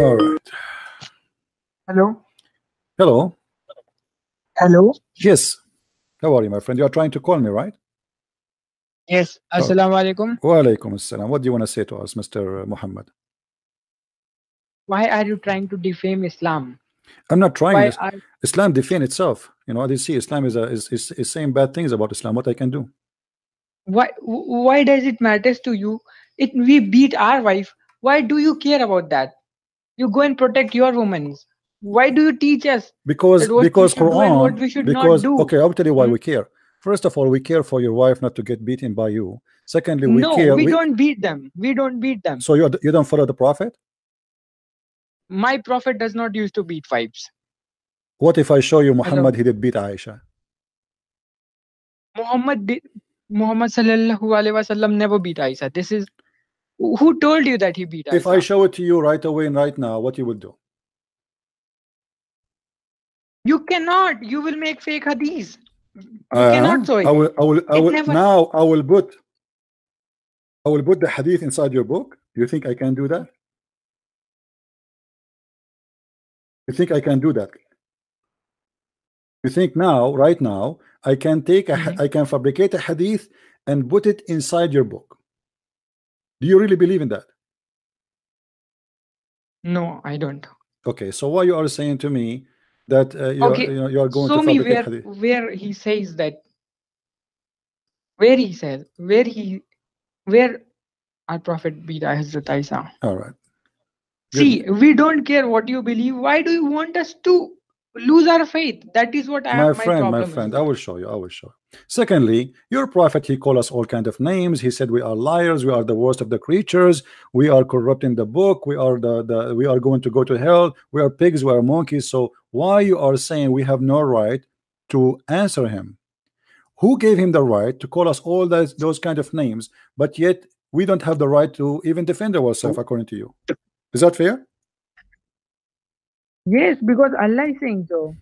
All right. Hello. Hello. Hello. Yes. How are you, my friend? You are trying to call me, right? Yes. Assalamu alaikum. Wa alaikum assalam. What do you want to say to us, Mr. Muhammad? Why are you trying to defame Islam? I'm not trying. Islam defame itself. You know, they see Islam is saying bad things about Islam. What I can do? Why does it matter to you? We beat our wife. Why do you care about that? You go and protect your women. Why do you teach us? Because Quran. What we should not do. Okay, I'll tell you why we care. First of all, we care for your wife not to get beaten by you. Secondly, we care. No, we don't beat them. We don't beat them. So you don't follow the Prophet? My Prophet does not used to beat wives. What if I show you Muhammad? He did beat Aisha. Muhammad sallallahu alaihi wasallam never beat Aisha. This is who told you that he beat Aisha? If I show it to you right away and right now, what you would do? You cannot. You will make fake hadith. You cannot show it. I will put the hadith inside your book. Do you think I can do that? You think I can do that? You think now, right now, I can take a, I can fabricate a hadith and put it inside your book? Do you really believe in that? No, I don't. Okay, so why you are saying to me that you are going to fabricate hadith? Show me where he says that. Where our Prophet beat Hazrat Aisha. All right. See, we don't care what you believe. Why do you want us to lose our faith? That is what my friend, I will show you. Secondly, your Prophet, he called us all kinds of names. He said we are liars, we are the worst of the creatures, we are corrupting the book, we are going to go to hell, we are pigs, we are monkeys. So why you are saying we have no right to answer him? Who gave him the right to call us all those kind of names, but yet we don't have the right to even defend ourselves according to you? Is that fair? Yes, because Allah is saying so.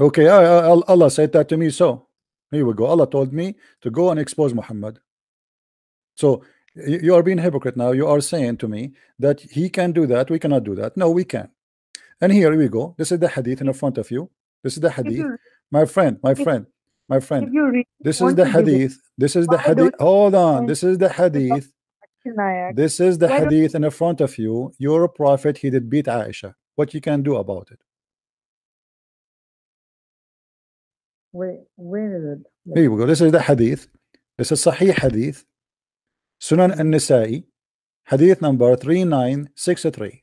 Okay, Allah said that to me, so here we go. Allah told me to go and expose Muhammad. So you are being hypocrite now. You are saying to me that he can do that, we cannot do that. No, we can. And here we go. This is the hadith in front of you. This is the hadith. My friend, this is the hadith. This is the hadith. Hold on. This is the hadith. This is the hadith in front of you. Your Prophet, he did beat Aisha. What you can do about it? Where is it? Here we go. This is the hadith. This is Sahih hadith, Sunan an-Nasa'i, hadith number 3963.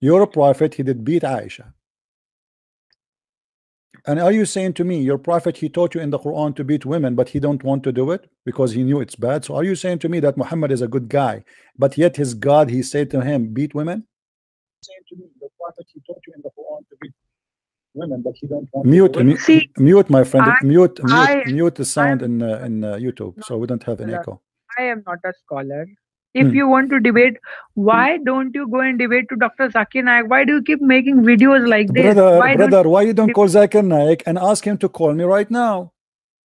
Your Prophet, he did beat Aisha. And are you saying to me, your Prophet, he taught you in the Quran to beat women, but he don't want to do it because he knew it's bad? So are you saying to me that Muhammad is a good guy, but yet his God, he said to him, beat women? Saying to me, your Prophet, he taught you in the Quran to beat women, but he don't want to do it. Mute, my friend. Mute the sound in YouTube, so we don't have an echo. I am not a scholar. If you want to debate, why don't you go and debate to Dr. Zakir Naik? Why do you keep making videos like this? Brother, why you don't call Zakir Naik and ask him to call me right now?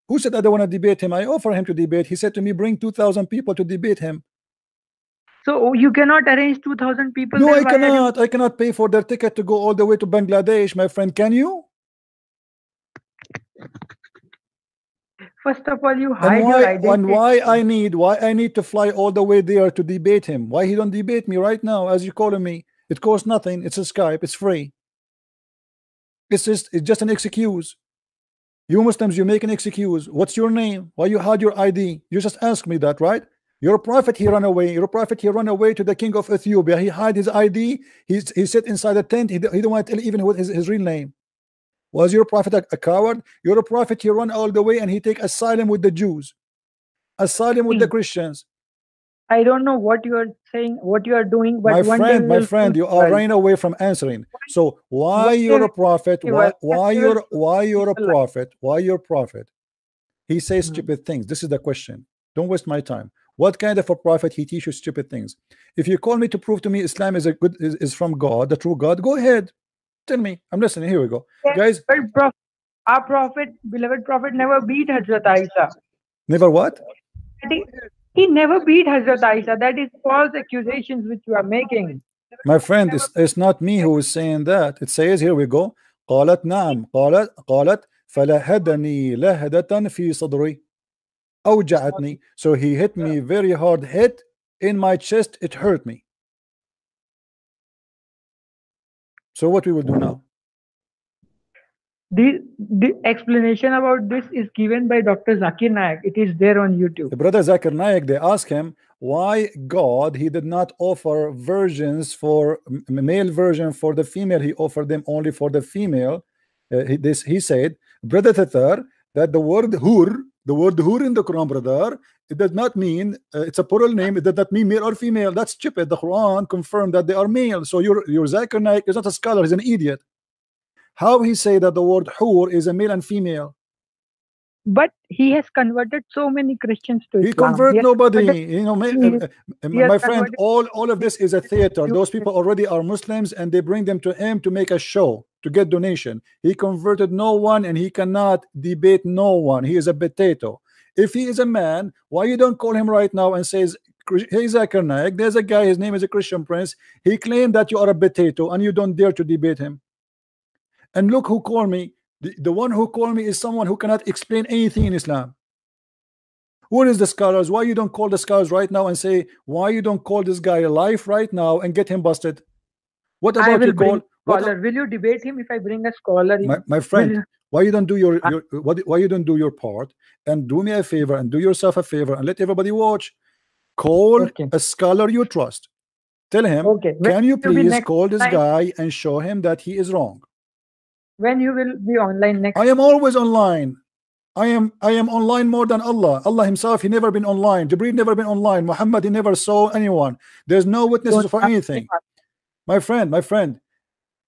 Who said I don't want to debate him? I offer him to debate. He said to me, bring 2,000 people to debate him. So you cannot arrange 2,000 people? No, I cannot. I cannot pay for their ticket to go all the way to Bangladesh, my friend. Can you? First of all, you hide your identity. And why I need to fly all the way there to debate him? Why he don't debate me right now as you calling me? It costs nothing. It's a Skype. It's free. It's just an excuse. You Muslims, you make an excuse. What's your name? Why you hide your ID? You just ask me that, right? Your Prophet, he ran away. Your Prophet, he ran away to the king of Ethiopia. He hid his ID. He sat inside a tent. He didn't want to tell even what his real name. Was your Prophet a coward? Your Prophet, he run all the way and he take asylum with the Jews, asylum with the Christians. I don't know what you are saying, what you are doing, but my friend, you are running away from answering. So why your Prophet? Why your Prophet? He says stupid things. This is the question. Don't waste my time. What kind of a prophet he teaches stupid things? If you call me to prove to me Islam is is from God, the true God, go ahead. Tell me, I'm listening. Here we go, guys. But our Prophet, beloved Prophet, never beat Hazrat Aisha. Never what? He never beat Hazrat Aisha. That is false accusations which you are making. My friend, it's not me who is saying that. It says, here we go, قالت نعم قالت فلهدني لهدة في صدري أوجعتني. So he hit me very hard hit in my chest, it hurt me. So what we will do now? The explanation about this is given by Dr. Zakir Naik. It is there on YouTube. The brother Zakir Naik, they ask him why God, he did not offer versions for male version for the female. He offered them only for the female. He said, brother Tatar, that the word hur in the Quran, brother, it does not mean it's a plural name. It does not mean male or female. That's stupid. The Quran confirmed that they are male. So your Zakir Naik is not a scholar. He's an idiot. How he say that the word hur is a male and female? But he has converted so many Christians to Islam. He converted nobody. You know, my friend, all of this is a theater. Those people already are Muslims and they bring them to him to make a show, to get donation. He converted no one and he cannot debate no one. He is a potato. If he is a man, why you don't call him right now and says, hey Zakir Naik, there's a guy, his name is a Christian Prince. He claimed that you are a potato and you don't dare to debate him. And look who called me. The one who called me is someone who cannot explain anything in Islam. Where is the scholars? Why you don't call the scholars right now and say, why you don't call this guy alive right now and get him busted? What about you call scholar? Will you debate him if I bring a scholar? My friend, why you don't do why you don't do your part and do me a favor and do yourself a favor and let everybody watch? Call a scholar you trust. Tell him, can you please call this guy and show him that he is wrong? When you will be online next? I am always online. I am online more than Allah. Allah himself, he never been online. Jibreel never been online. Muhammad, he never saw anyone. There's no witnesses for anything. My friend,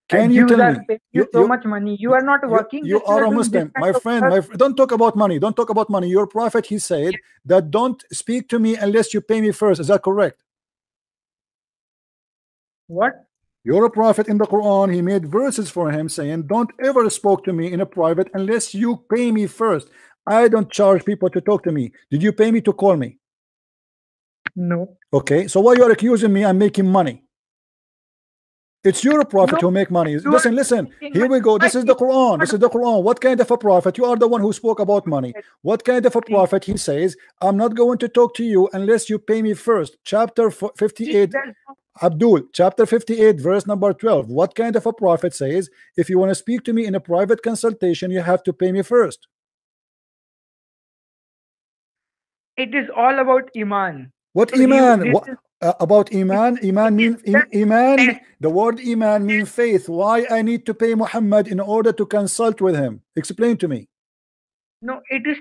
can you tell me? You so much money. You are not working. You are a Muslim. My friend, don't talk about money. Don't talk about money. Your prophet, he said that don't speak to me unless you pay me first. Is that correct? What? You're a prophet in the Quran. He made verses for him saying, don't ever spoke to me in a private unless you pay me first. I don't charge people to talk to me. Did you pay me to call me? No. Okay, so why you are accusing me I'm making money? It's your prophet who make money. Listen, here we go. This is the Quran. This is the Quran. What kind of a prophet? You are the one who spoke about money. What kind of a prophet? He says, I'm not going to talk to you unless you pay me first. Chapter 58. Abdul, chapter 58, verse number 12. What kind of a prophet says, if you want to speak to me in a private consultation, you have to pay me first? It is all about Iman. What Iman? About Iman? Iman means Iman. The word Iman means faith. Why I need to pay Muhammad in order to consult with him? Explain to me. No, it is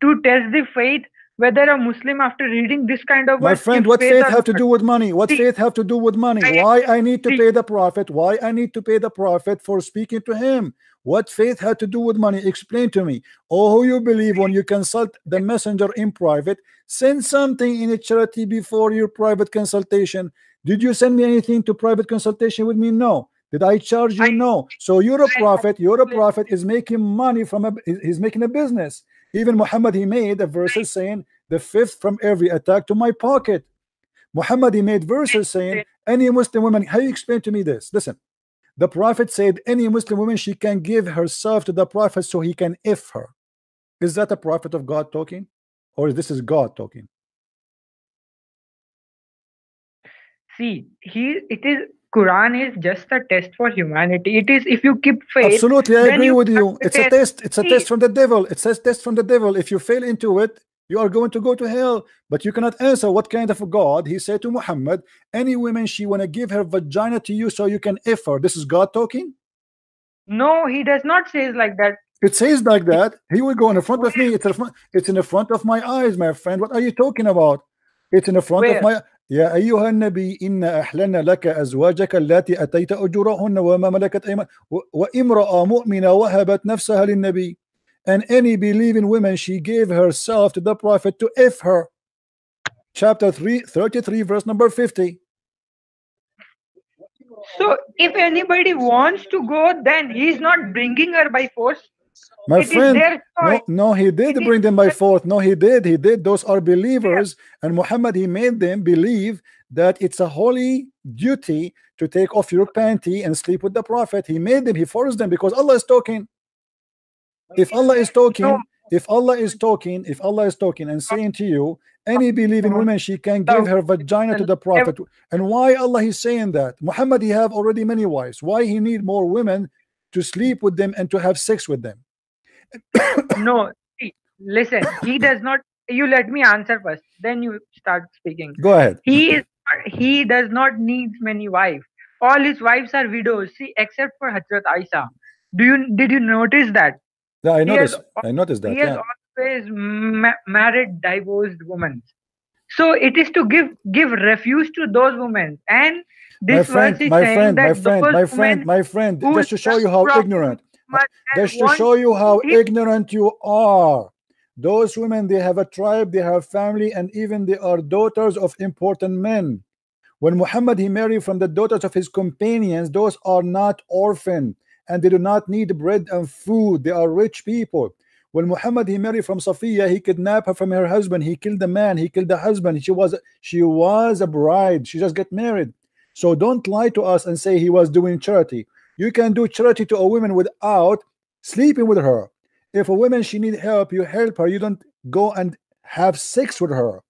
to test the faith. Whether a Muslim after reading this kind of... My friend, what faith have to do with money? What faith have to do with money? Why I need to pay the prophet? Why I need to pay the prophet for speaking to him? What faith had to do with money? Explain to me. Oh, who you believe when you consult the messenger in private, send something in a charity before your private consultation. Did you send me anything to private consultation with me? No. Did I charge you? No. So you're a prophet is making money from a... He's making a business. Even Muhammad, he made a verses saying the fifth from every attack to my pocket. Muhammad, he made verses saying any Muslim woman, how you explain to me this? Listen, the prophet said any Muslim woman, she can give herself to the prophet so he can if her. Is that a prophet of God talking? Or this is God talking? See, it is Quran is just a test for humanity. It is if you keep faith. Absolutely, I agree with you. It's a test. It's a test from the devil. It says test from the devil. If you fail into it, you are going to go to hell. But you cannot answer what kind of a God. He said to Muhammad, any woman, she want to give her vagina to you so you can if her. This is God talking? No, he does not say like that. It says like that. He will go in the front of me. It's in the front of my eyes, my friend. What are you talking about? It's in the front of my... يا أيها النبي إن أحللنا لك أزواجك التي أتيت أجورهن وما ملكت أيمان وامرأة مؤمنة وهبت نفسها للنبي and any believing woman she gave herself to the prophet to if her. Chapter 33 verse number 50. So if anybody wants to go, then he's not bringing her by force. My friend, no, he did bring them by force. No, he did. He did. Those are believers. And Muhammad, he made them believe that it's a holy duty to take off your panty and sleep with the Prophet. He made them. He forced them because Allah is talking. If Allah is talking, if Allah is talking, if Allah is talking and saying to you, any believing woman, she can give her vagina to the Prophet. And why Allah is saying that? Muhammad, he have already many wives. Why he need more women to sleep with them and to have sex with them? No, listen, he does not. You let me answer first, then you start speaking. Go ahead. He does not need many wives. All his wives are widows, see, except for Hazrat Aisha. Did you notice that? Yeah, I noticed. I noticed that. He has always married divorced women. So it is to give refuge to those women. And this verse is saying that my friend, just to show you how ignorant, just to show you how ignorant you are. Those women, they have a tribe, they have family, and even they are daughters of important men. When Muhammad, he married from the daughters of his companions, those are not orphaned. And they do not need bread and food. They are rich people. When Muhammad, he married from Safiya, he kidnapped her from her husband. He killed the man. He killed the husband. She was a bride. She just got married. So don't lie to us and say he was doing charity. You can do charity to a woman without sleeping with her. If a woman, she need help, you help her. You don't go and have sex with her.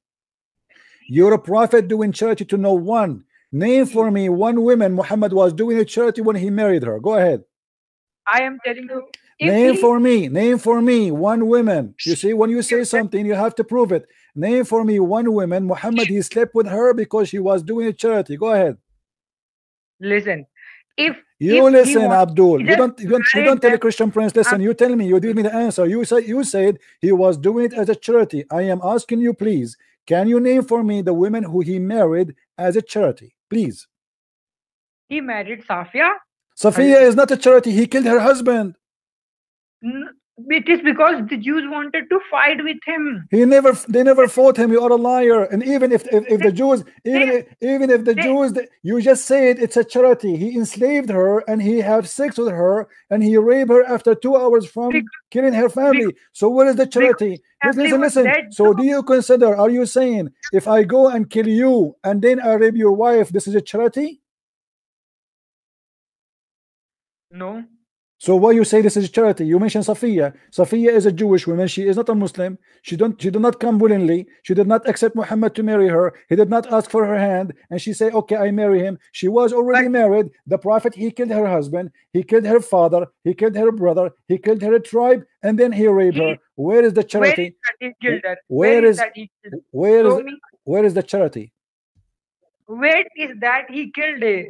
You're a prophet doing charity to no one. Name for me one woman Muhammad was doing a charity when he married her. Go ahead. I am telling you. Name for me one woman. You see, when you say something, you have to prove it. Name for me one woman Muhammad, he slept with her because she was doing a charity. Go ahead. Listen, Abdul. You don't tell a Christian Prince. Listen, you tell me. You give me the answer. You said he was doing it as a charity. I am asking you, please. Can you name for me the women who he married as a charity, please? He married Safiya. Safiya is not a charity. He killed her husband. It is because the Jews wanted to fight with him. They never fought him. You are a liar. And even if the Jews, even if the Jews, you just said it's a charity. He enslaved her and he had sex with her and he raped her after 2 hours from killing her family. So what is the charity? Listen. So do you consider? Are you saying if I go and kill you and then I rape your wife, this is a charity? No. So why you say this is charity? You mentioned Safiya. Safiya is a Jewish woman. She is not a Muslim. She did not come willingly. She did not accept Muhammad to marry her. He did not ask for her hand. And she said, okay, I marry him. She was already married. The Prophet, he killed her husband. He killed her father. He killed her brother. He killed her tribe. And then he raped her. Where is the charity? Where is the charity? Where is that he killed her?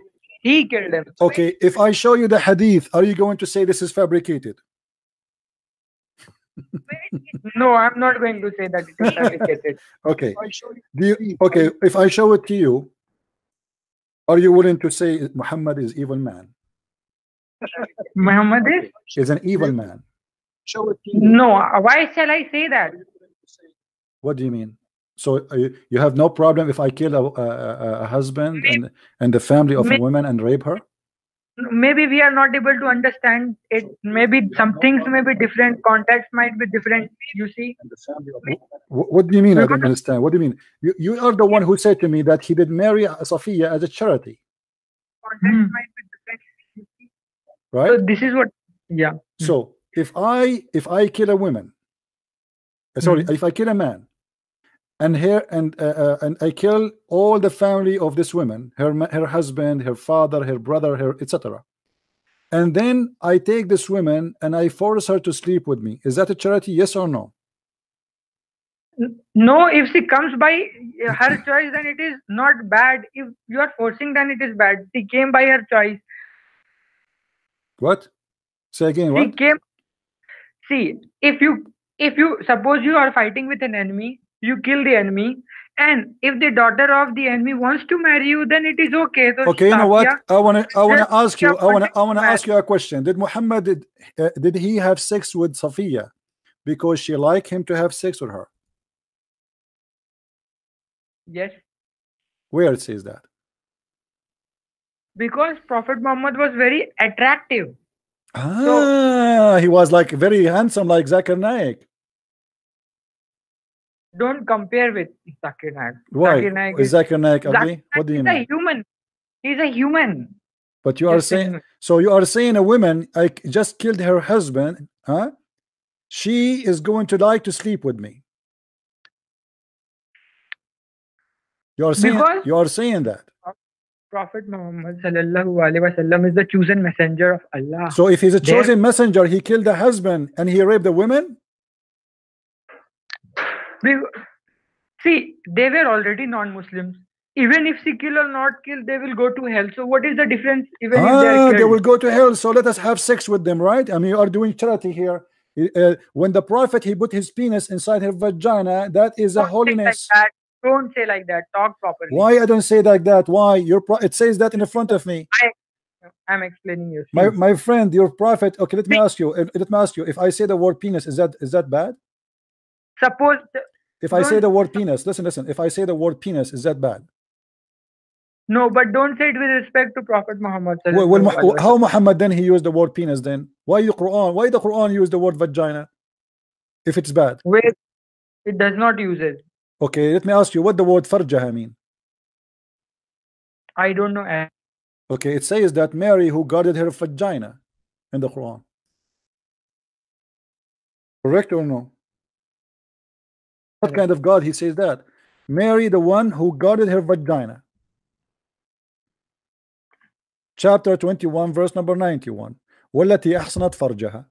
He killed him. Okay, if I show you the hadith, are you going to say this is fabricated? No, I'm not going to say that it is fabricated. Okay. If I show it to you, are you willing to say Muhammad is evil man? Muhammad is an evil man. Show it to you. No, why shall I say that? What do you mean? So you have no problem if I kill a husband and the family of a woman and rape her? Maybe we are not able to understand it. Maybe some things may be different. Context might be different. You see? What do you mean? I don't understand. What do you mean? You are the one who said to me that he did marry Safiya as a charity. Context might be different. You see? Right? So this is what. Yeah. So if I kill a woman, sorry, if I kill a man. And I kill all the family of this woman, her husband, her father, her brother, her etc. And then I take this woman and I force her to sleep with me. Is that a charity? Yes or no? No. If she comes by her choice, then it is not bad. If you are forcing, then it is bad. She came by her choice. What? Say again. What? She came. See, if you suppose you are fighting with an enemy. You kill the enemy, and if the daughter of the enemy wants to marry you, then it is okay. So okay, you know what? I wanna ask you a question. Did Muhammad did he have sex with Safiya because she liked him to have sex with her? Yes. Where it says that? Because Prophet Muhammad was very attractive. Ah, he was like very handsome, like Zakir Naik. Don't compare with Zakir Naik. Why? Zakir Naik ugly? What do you mean? He's a human. He's a human. But you are saying, so you are saying a woman just killed her husband, huh? She is going to like to sleep with me. You are saying that. Prophet Muhammad sallallahu alaihi wasallam is the chosen messenger of Allah. So if he's a chosen messenger, he killed the husband and he raped the women? See, they were already non-Muslims. Even if she kill or not kill, they will go to hell. So what is the difference? Even if they will go to hell. So let us have sex with them, right? I mean, you are doing charity here. When the Prophet, he put his penis inside her vagina, that is a holiness. Don't say like that. Talk properly. Why I don't say like that? Why it says that in front of me? I'm explaining you. My friend, your prophet. Okay, let me ask you. Let me ask you. If I say the word penis, is that bad? Suppose if I say the word penis, listen. If I say the word penis, is that bad? No, but don't say it with respect to Prophet Muhammad. Well, how Muhammad then he used the word penis? Then why the Quran use the word vagina? If it's bad, it does not use it. Okay, let me ask you, what the word farjaha mean? I don't know. Okay, it says that Mary who guarded her vagina in the Quran. Correct or no? What kind of God he says that? Mary, the one who guarded her vagina. Chapter 21, verse number 91. وَالَّتِي أَحْصَنَتْ فَرْجَهَا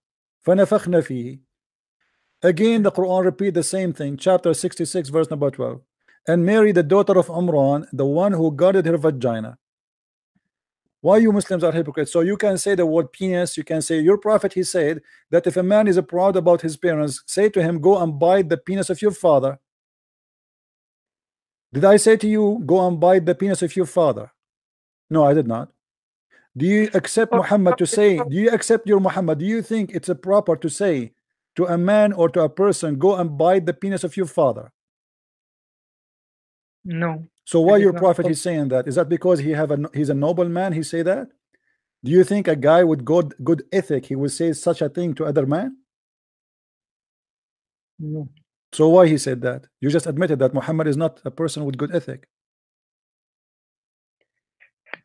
فَنَفَخْنَا فِيهِ. Again, the Quran repeat the same thing. Chapter 66, verse number 12. And Mary, the daughter of Imran, the one who guarded her vagina. Why you Muslims are hypocrites? So you can say the word penis. You can say your prophet. He said that if a man is proud about his parents, say to him, go and bite the penis of your father. Did I say to you, go and bite the penis of your father? No, I did not. Do you accept Muhammad to say? Do you accept your Muhammad? Do you think it's proper to say to a man or to a person, go and bite the penis of your father? No. So why your prophet is saying that? Is that because he's a noble man? He say that? Do you think a guy with good ethic, he will say such a thing to other man? No. So why he said that? You just admitted that Muhammad is not a person with good ethic.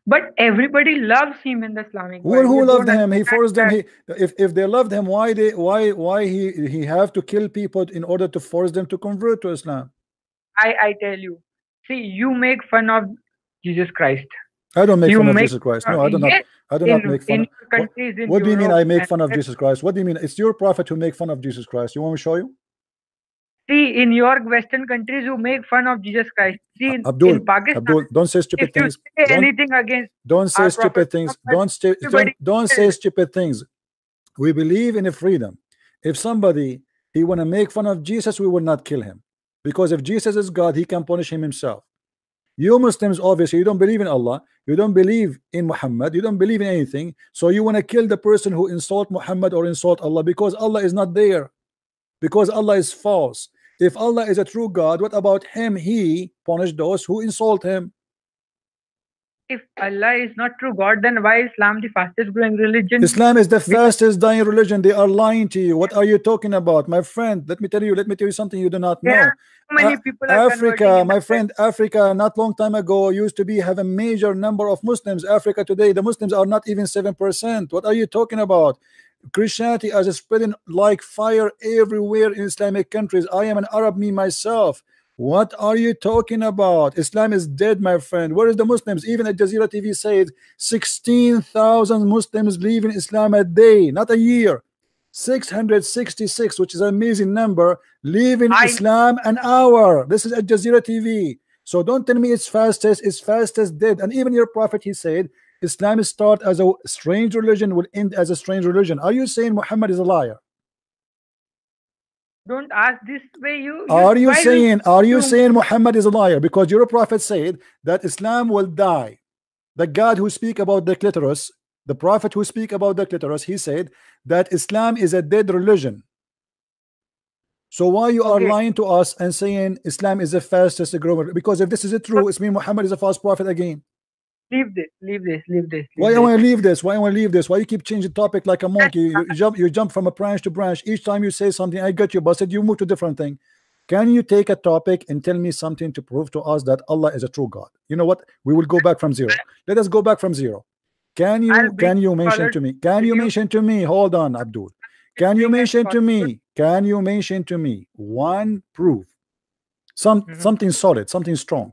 But everybody loves him in the Islamic world. Who loved him? He forced them. If they loved him, why he have to kill people in order to force them to convert to Islam? I tell you, see, you make fun of Jesus Christ. I don't make fun of Jesus Christ. No, I do not. I do not make fun. What do you mean I make fun of Jesus Christ? What do you mean? It's your prophet who make fun of Jesus Christ. You want me to show you? See, in your Western countries, you make fun of Jesus Christ. See, in Pakistan, don't say stupid things. Say anything against. Don't say stupid things. Don't say stupid things. We believe in a freedom. If somebody he want to make fun of Jesus, we will not kill him, because if Jesus is God, he can punish him himself. You Muslims, obviously, you don't believe in Allah. You don't believe in Muhammad. You don't believe in anything. So you want to kill the person who insult Muhammad or insult Allah, because Allah is not there, because Allah is false. If Allah is a true God, what about him? He punished those who insult him. If Allah is not true God, then why is Islam the fastest growing religion? Islam is the fastest dying religion. They are lying to you. What are you talking about? My friend, let me tell you something you do not know. So many people are Africa, my friend, Africa, not long time ago, used to have a major number of Muslims. Africa today, the Muslims are not even 7%. What are you talking about? Christianity is spreading like fire everywhere in Islamic countries. I am an Arab, me myself. What are you talking about? Islam is dead, my friend. Where is the Muslims? Even Al Jazeera TV says 16,000 Muslims leaving Islam a day, not a year. 666, which is an amazing number, leaving Islam an hour. This is Al Jazeera TV. So don't tell me it's fastest dead. And even your prophet, he said, Islam is start as a strange religion, will end as a strange religion. Are you saying Muhammad is a liar? Don't ask this way. Are you saying Muhammad is a liar? Because your prophet said that Islam will die. The God who speak about the clitoris, the prophet who speak about the clitoris, he said that Islam is a dead religion. So why you are lying to us and saying Islam is the fastest growing? Because if this is true, it means Muhammad is a false prophet again. Leave this. Why I want to leave this? Why you keep changing topic like a monkey? You jump from a branch to branch. Each time you say something, I got you, but said you move to a different thing. Can you take a topic and tell me something to prove to us that Allah is a true God? You know what? We will go back from zero. Let us go back from zero. Can you mention to me? Hold on, Abdul. Can you mention to me one proof? Something solid, something strong.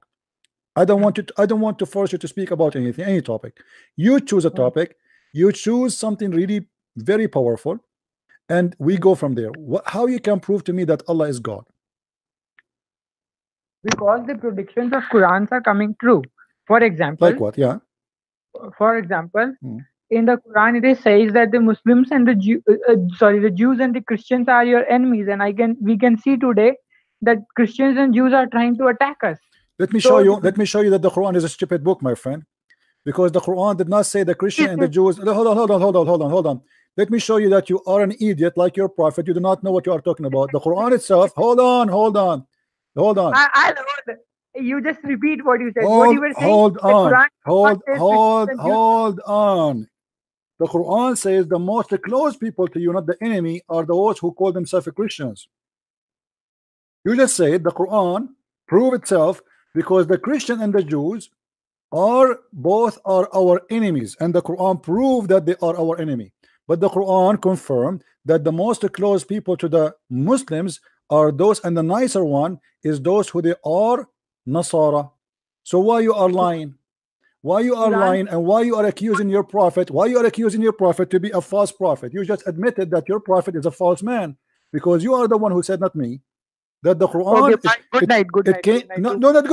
I don't want to force you to speak about anything, any topic. You choose a topic, you choose something really very powerful, and we go from there. How you can prove to me that Allah is God? Because the predictions of Quran are coming true. For example, like what? Yeah. For example, in the Quran it says that the Muslims and the Jews and the Christians are your enemies, and we can see today that Christians and Jews are trying to attack us. Let me show you that the Quran is a stupid book, my friend, because the Quran did not say the Christian and the Jews. Hold on. Let me show you that you are an idiot like your prophet. You do not know what you are talking about. The Quran itself. Hold on. You just repeat what you said. Hold on. The Quran says the most close people to you, not the enemy, are those who call themselves Christians. You just said the Quran prove itself because the Christian and the Jews are both our enemies, and the Quran proved that they are our enemy. But the Quran confirmed that the most close people to the Muslims are those, and the nicer one is those who they are Nasara. So why you are lying? And why you are accusing your prophet? To be a false prophet? You just admitted that your prophet is a false man, because you are the one who said, not me, that the Quran. Good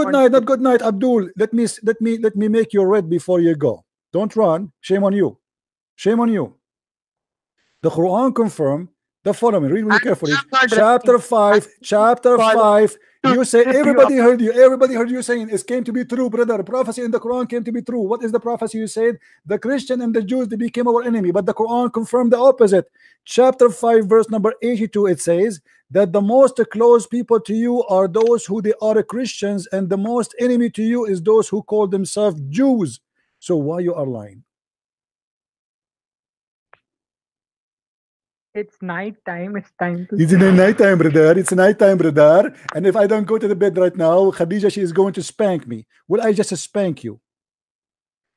night. Not good night, Abdul. Let me make you red before you go. Don't run. Shame on you. The Quran confirmed the following. Read really carefully. Chapter 5. You say everybody heard you saying it came to be true, brother. Prophecy in the Quran came to be true. What is the prophecy you said? The Christian and the Jews, they became our enemy, but the Quran confirmed the opposite. Chapter 5 verse number 82, it says that the most close people to you are those who they are Christians, and the most enemy to you is those who call themselves Jews. So why you are lying? It's night time, brother. And if I don't go to the bed right now, Khadijah, she is going to spank me. Will I just spank you?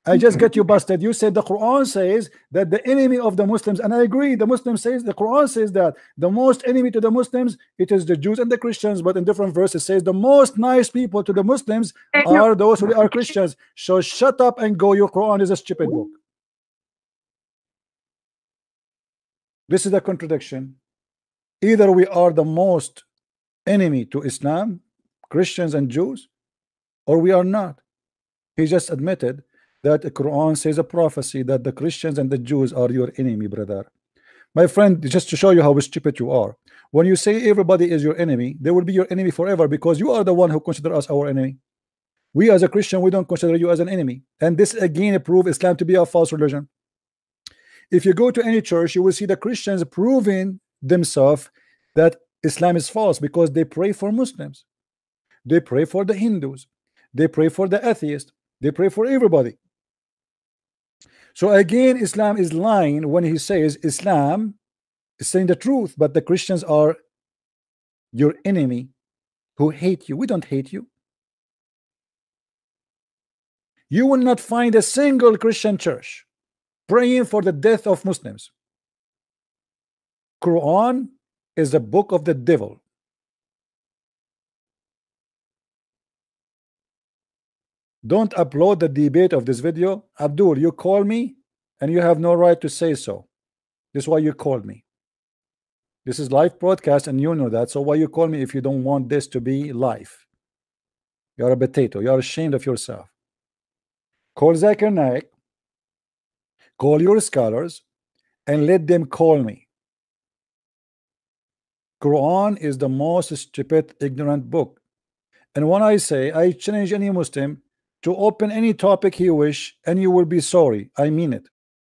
I just got you busted. You said the Quran says that the enemy of the Muslims, and I agree, the Quran says that the most enemy to the Muslims, it is the Jews and the Christians, but in different verses says the most nice people to the Muslims are those who are Christians. So shut up and go. Your Quran is a stupid book. This is a contradiction. Either we are the most enemy to Islam, Christians and Jews, or we are not. He just admitted that the Quran says a prophecy that the Christians and the Jews are your enemy, brother. My friend, just to show you how stupid you are, when you say everybody is your enemy, they will be your enemy forever, because you are the one who considers us our enemy. We as a Christian, we don't consider you as an enemy. And this again proves Islam to be a false religion. If you go to any church, you will see the Christians proving themselves that Islam is false, because they pray for Muslims, they pray for the Hindus, they pray for the atheists, they pray for everybody. So again, Islam is lying when he says Islam is saying the truth, but the Christians are your enemy who hate you. We don't hate you. You will not find a single Christian church praying for the death of Muslims. Quran is a book of the devil. Don't upload the debate of this video. Abdul, you call me and you have no right to say so. This is why you called me. This is live broadcast and you know that. So why you call me if you don't want this to be live? You are a potato. You are ashamed of yourself. Call Zakir Naik. Call your scholars and let them call me. Quran is the most stupid, ignorant book. And when I say, I challenge any Muslim to open any topic he wish, and you will be sorry. I mean it.